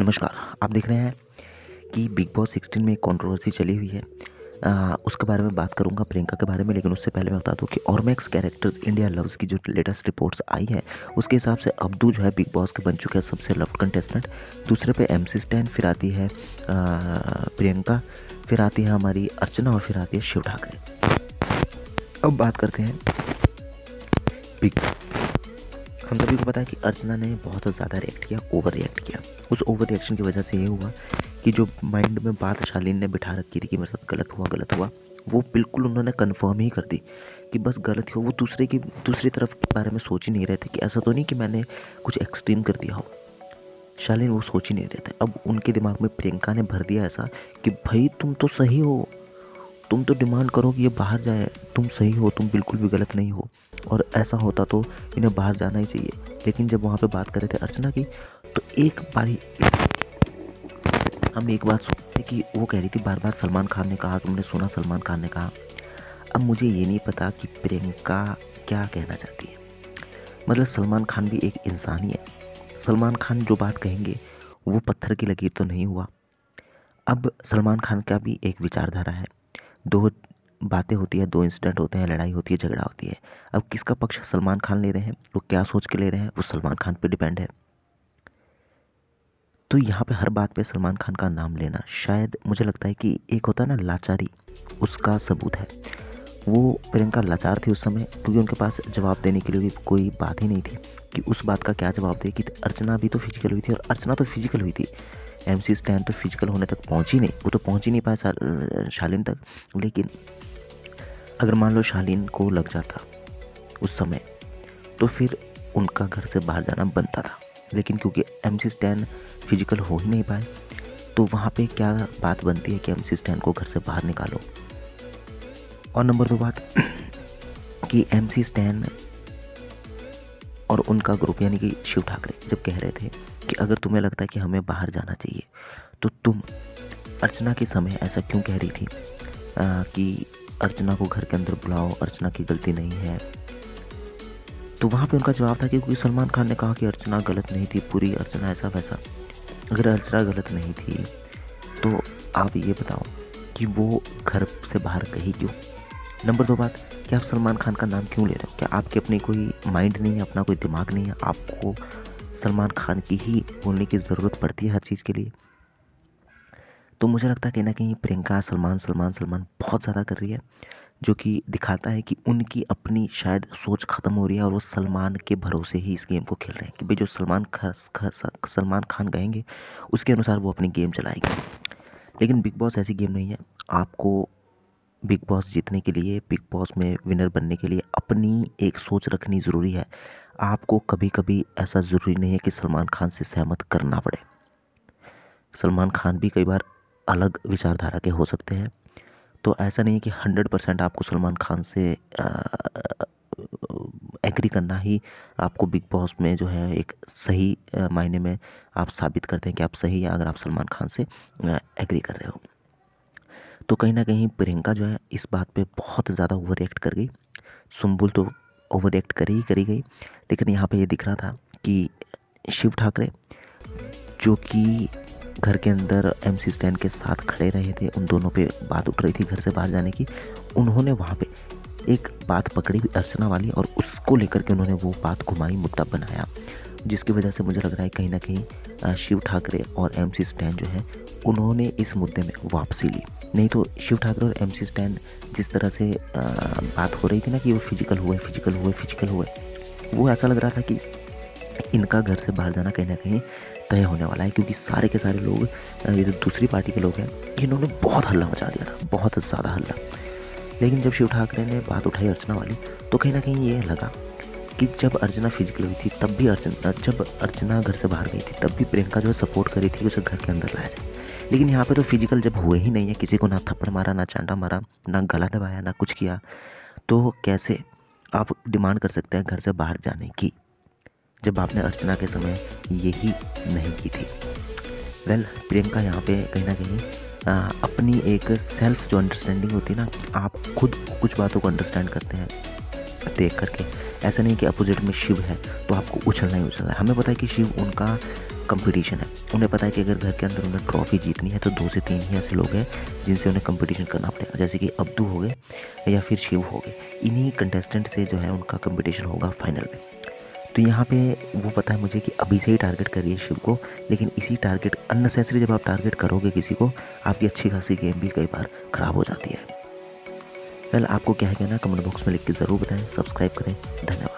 नमस्कार, आप देख रहे हैं कि बिग बॉस 16 में एक कॉन्ट्रोवर्सी चली हुई है। उसके बारे में बात करूंगा, प्रियंका के बारे में। लेकिन उससे पहले मैं बता दूं कि और मैक्स कैरेक्टर्स इंडिया लव्स की जो लेटेस्ट रिपोर्ट्स आई है उसके हिसाब से अब्दू जो है बिग बॉस के बन चुके हैं सबसे लव्ड कंटेस्टेंट। दूसरे पे MC स्टैन, फिर आती है प्रियंका, फिर आती है हमारी अर्चना और फिर आती है शिव ठाकरे। अब बात करते हैं बिग। हम सभी को पता है कि अर्चना ने बहुत ज़्यादा रिएक्ट किया, ओवर रिएक्ट किया। उस ओवर रिएक्शन की वजह से ये हुआ कि जो माइंड में बात शालिन ने बिठा रखी थी कि मेरे साथ गलत हुआ, वो बिल्कुल उन्होंने कंफर्म ही कर दी कि बस गलत हुआ। वो दूसरी तरफ के बारे में सोच ही नहीं रहे थे कि ऐसा तो नहीं कि मैंने कुछ एक्सट्रीम कर दिया हो। शालिन वो सोच ही नहीं रहे थे। अब उनके दिमाग में प्रियंका ने भर दिया ऐसा कि भाई तुम तो सही हो, तुम तो डिमांड करो कि ये बाहर जाए, तुम सही हो, तुम बिल्कुल भी गलत नहीं हो। और ऐसा होता तो इन्हें बाहर जाना ही चाहिए। लेकिन जब वहाँ पे बात कर रहे थे अर्चना की, तो एक बारी हम एक बात सुनते कि वो कह रही थी बार बार सलमान खान ने कहा, तुमने सुना सलमान खान ने कहा। अब मुझे ये नहीं पता कि प्रियंका क्या कहना चाहती है। मतलब सलमान खान भी एक इंसान ही है। सलमान खान जो बात कहेंगे वो पत्थर की लकीर तो नहीं हुआ। अब सलमान खान का भी एक विचारधारा है, दो बातें होती है, दो इंसिडेंट होते हैं, लड़ाई होती है, झगड़ा होती है। अब किसका पक्ष सलमान खान ले रहे हैं, वो क्या सोच के ले रहे हैं, वो सलमान खान पे डिपेंड है। तो यहाँ पे हर बात पे सलमान खान का नाम लेना शायद मुझे लगता है कि एक होता है ना लाचारी, उसका सबूत है। वो प्रियंका लाचार थी उस समय क्योंकि उनके पास जवाब देने के लिए कोई बात ही नहीं थी कि उस बात का क्या जवाब दे कि अर्चना भी तो फिजिकल हुई थी। और अर्चना तो फिजिकल हुई थी, MC स्टैन तो फिजिकल होने तक पहुंची नहीं, वो तो पहुंच ही नहीं पाया शालिन तक। लेकिन अगर मान लो शालिन को लग जाता उस समय तो फिर उनका घर से बाहर जाना बनता था। लेकिन क्योंकि MC स्टैन फिजिकल हो ही नहीं पाए तो वहाँ पे क्या बात बनती है कि MC स्टैन को घर से बाहर निकालो। और नंबर 2 बात कि MC स्टैन और उनका ग्रुप यानी कि शिव ठाकरे जब कह रहे थे कि अगर तुम्हें लगता है कि हमें बाहर जाना चाहिए तो तुम अर्चना के समय ऐसा क्यों कह रही थी कि अर्चना को घर के अंदर बुलाओ, अर्चना की गलती नहीं है। तो वहाँ पे उनका जवाब था कि क्योंकि सलमान खान ने कहा कि अर्चना गलत नहीं थी, पूरी अर्चना ऐसा वैसा। अगर अर्चना गलत नहीं थी तो आप ये बताओ कि वो घर से बाहर गई क्यों। नंबर 2 बात कि आप सलमान खान का नाम क्यों ले रहे हो। क्या आपके अपने कोई माइंड नहीं है, अपना कोई दिमाग नहीं है, आपको सलमान खान की ही बोलने की ज़रूरत पड़ती है हर चीज़ के लिए। तो मुझे लगता है कहीं ना कहीं प्रियंका सलमान सलमान सलमान बहुत ज़्यादा कर रही है, जो कि दिखाता है कि उनकी अपनी शायद सोच ख़त्म हो रही है और वो सलमान के भरोसे ही इस गेम को खेल रहे हैं कि भाई जो सलमान खान कहेंगे उसके अनुसार वो अपनी गेम चलाएंगे। लेकिन बिग बॉस ऐसी गेम नहीं है। आपको बिग बॉस जीतने के लिए, बिग बॉस में विनर बनने के लिए अपनी एक सोच रखनी ज़रूरी है। आपको कभी कभी ऐसा ज़रूरी नहीं है कि सलमान खान से सहमत करना पड़े। सलमान खान भी कई बार अलग विचारधारा के हो सकते हैं, तो ऐसा नहीं है कि 100% आपको सलमान खान से एग्री करना ही आपको बिग बॉस में जो है एक सही मायने में आप साबित करते हैं कि आप सही हैं अगर आप सलमान खान से एग्री कर रहे हो। तो कहीं ना कहीं प्रियंका जो है इस बात पे बहुत ज़्यादा ओवर रिएक्ट कर गई। सुम्बुल तो ओवर रिएक्ट करी गई। लेकिन यहाँ पे ये दिख रहा था कि शिव ठाकरे जो कि घर के अंदर MC स्टैन के साथ खड़े रहे थे, उन दोनों पे बात उठ रही थी घर से बाहर जाने की। उन्होंने वहाँ पे एक बात पकड़ी अर्चना वाली और उसको लेकर के उन्होंने वो बात घुमाई, मुद्दा बनाया, जिसकी वजह से मुझे लग रहा है कहीं ना कहीं शिव ठाकरे और MC स्टैन जो है उन्होंने इस मुद्दे में वापसी ली। नहीं तो शिव ठाकरे और MC स्टैन जिस तरह से बात हो रही थी ना कि वो फिजिकल हुए, वो ऐसा लग रहा था कि इनका घर से बाहर जाना कहीं ना कहीं तय होने वाला है। क्योंकि सारे के सारे लोग, ये जो दूसरी पार्टी के लोग हैं, इन्होंने बहुत हल्ला मचा दिया था, बहुत ज़्यादा हल्ला। लेकिन जब शिव ठाकरे ने बात उठाई अर्चना वाली तो कहीं ना कहीं ये लगा कि जब अर्चना फिजिकल हुई थी तब भी जब अर्चना घर से बाहर गई थी तब भी प्रियंका जो है सपोर्ट करी थी उसे घर के अंदर लाया जाए। लेकिन यहाँ पे तो फिजिकल जब हुए ही नहीं है, किसी को ना थप्पड़ मारा, ना चांटा मारा, ना गला दबाया, ना कुछ किया, तो कैसे आप डिमांड कर सकते हैं घर से बाहर जाने की जब आपने अर्चना के समय यही नहीं की थी। प्रियंका यहाँ पे कहीं ना कहीं अपनी एक सेल्फ जो अंडरस्टैंडिंग होती है ना, आप खुद कुछ बातों को अंडरस्टैंड करते हैं देख करके। ऐसा नहीं कि अपोजिट में शिव है तो आपको उछलना ही उछलना है। हमें पता है कि शिव उनका कंपटीशन है। उन्हें पता है कि अगर घर के अंदर उन्हें ट्रॉफी जीतनी है तो 2 से 3 ही ऐसे लोग हैं जिनसे उन्हें कंपटीशन करना पड़ेगा, जैसे कि अब्दू हो गए या फिर शिव हो गए। इन्हीं कंटेस्टेंट से जो है उनका कंपटीशन होगा फाइनल में। तो यहाँ पे वो पता है मुझे कि अभी से ही टारगेट करिए शिव को, लेकिन इसी टारगेट अननेसेसरी जब आप टारगेट करोगे किसी को, आपकी अच्छी खासी गेम भी कई बार ख़राब हो जाती है। पहले आपको क्या है कहना कमेंट बॉक्स में लिख के ज़रूर बताएं। सब्सक्राइब करें। धन्यवाद।